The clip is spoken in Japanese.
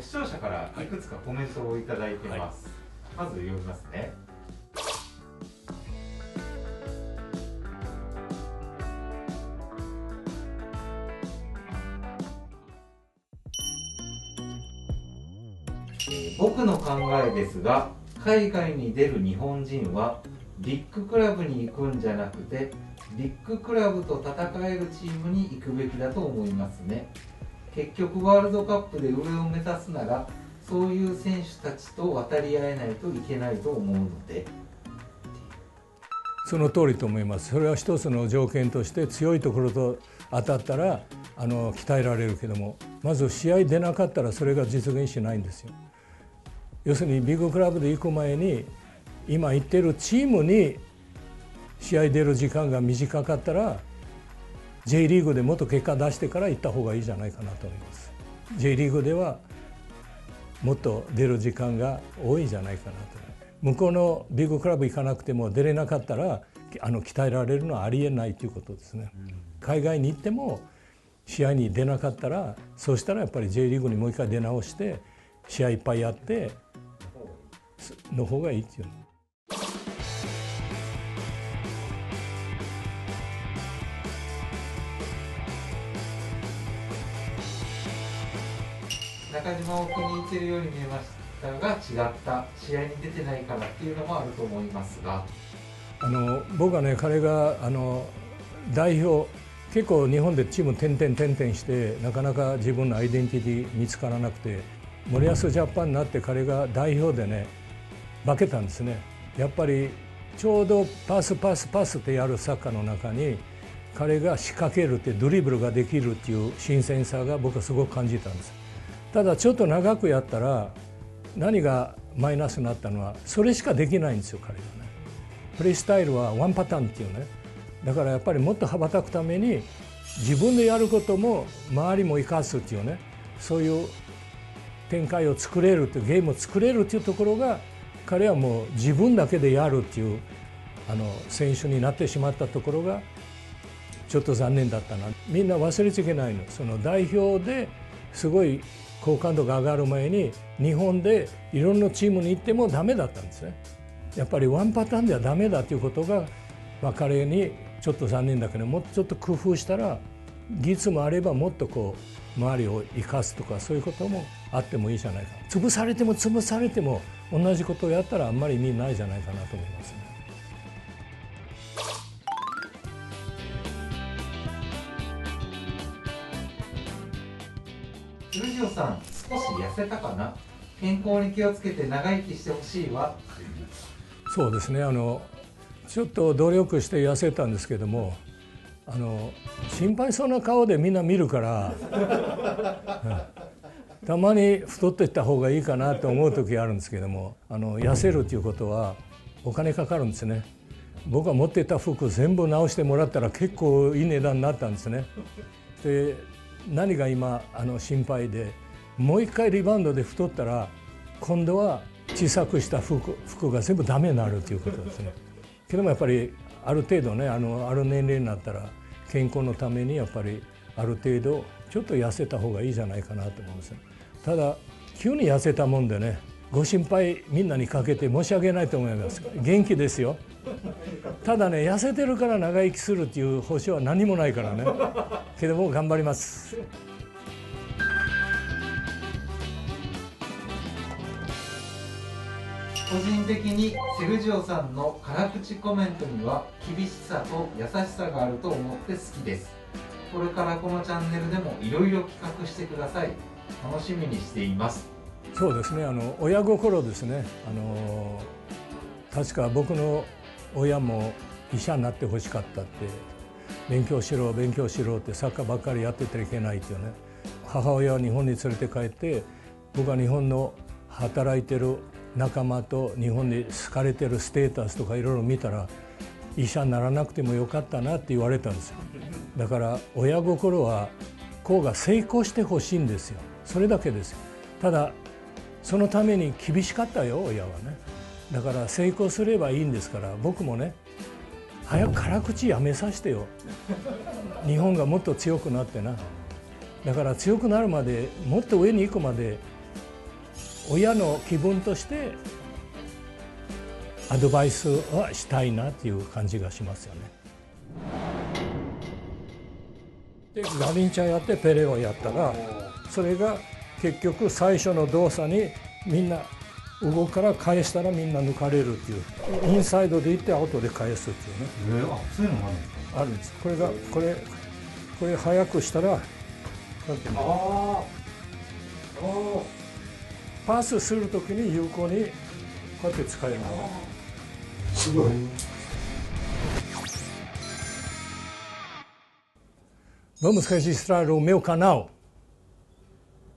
視聴者からいくつかコメントをいただいてます。まず読みますね。僕の考えですが、海外に出る日本人はビッグクラブに行くんじゃなくて、ビッグクラブと戦えるチームに行くべきだと思いますね。結局ワールドカップで上を目指すなら、そういう選手たちと渡り合えないといけないと思うので。その通りと思います。それは一つの条件として、強いところと当たったら鍛えられるけども、まず試合出なかったらそれが実現しないんですよ。要するにビッグクラブで行く前に、今行ってるチームに試合出る時間が短かったら、 J リーグでもっと結果出してから行った方がいいじゃないかなと思います。 J リーグではもっと出る時間が多いんじゃないかなと。向こうのビッグクラブ行かなくても出れなかったら鍛えられるのはありえないということですね。海外に行っても試合に出なかったら、そうしたらやっぱり J リーグにもう一回出直して試合いっぱいやっての方がいいっていう。中島を気に入っているように見えましたが、違った、試合に出てないからっていうのもあると思いますが、僕はね、彼が代表、結構日本でチーム点々して、なかなか自分のアイデンティティ見つからなくて、森保ジャパンになって彼が代表でね、化けたんですね。やっぱりちょうどパスってやるサッカーの中に、彼が仕掛けるって、ドリブルができるっていう新鮮さが僕はすごく感じたんです。ただちょっと長くやったら、何がマイナスになったのは、それしかできないんですよ、彼はね。プレースタイルはワンパターンっていうね。だからやっぱりもっと羽ばたくために、自分でやることも周りも生かすっていうね、そういう展開を作れるっていう、ゲームを作れるっていうところが、彼はもう自分だけでやるっていう選手になってしまったところがちょっと残念だったな。みんな忘れちゃいけないの、その代表ですごい好感度が上がる前に、日本でいろんなチームに行ってもダメだったんですね。やっぱりワンパターンではダメだということが、彼にちょっと残念だけど、もうちょっと工夫したら、技術もあればもっとこう周りを生かすとか、そういうこともあってもいいじゃないか。潰されても同じことをやったらあんまり意味ないじゃないかなと思いますね。ルジオさん、少し痩せたかな。健康に気をつけて長生きしてほしいわ。そうですね、ちょっと努力して痩せたんですけども、心配そうな顔でみんな見るからたまに太っていった方がいいかなと思う時あるんですけども、痩せるということはお金かかるんですね。僕が持っていた服全部直してもらったら、結構いい値段になったんですね。で、何が今心配で、もう一回リバウンドで太ったら、今度は小さくした服が全部ダメになるということですね。けどもやっぱりある程度ね、ある年齢になったら、健康のためにやっぱりある程度ちょっと痩せた方がいいじゃないかなと思うんですよ。ただ急に痩せたもんでね、ご心配みんなにかけて申し訳ないと思います。元気ですよ。ただね、痩せてるから長生きするっていう保証は何もないからね。けども頑張ります。個人的にセルジオさんの辛口コメントには、厳しさと優しさがあると思って好きです。これからこのチャンネルでもいろいろ企画してください。楽しみにしています。そうですね、親心ですね。確か僕の親も医者になってほしかったって、勉強しろってサッカーばっかりやっててはいけないっていうね。母親は日本に連れて帰って、僕は日本の働いてる仲間と日本に好かれてるステータスとかいろいろ見たら、医者にならなくてもよかったなって言われたんですよ。だから親心は子が成功してほしいんですよ。それだけですよ。ただそのために厳しかったよ、親はね。だから成功すればいいんですから、僕もね、早く辛口やめさせてよ。日本がもっと強くなってな。だから強くなるまで、もっと上に行くまで親の気分としてアドバイスはしたいなという感じがしますよね。でガリンチャやってペレをやったら、それが結局最初の動作にみんな動くから、返したらみんな抜かれるっていう、インサイドで行ってアウトで返すっていうね。そういうのもあるんですか？あるんです。これ早くしたら、パスするときに有効にこうやって使えるの。すごい。Vamos registrar o meu canal.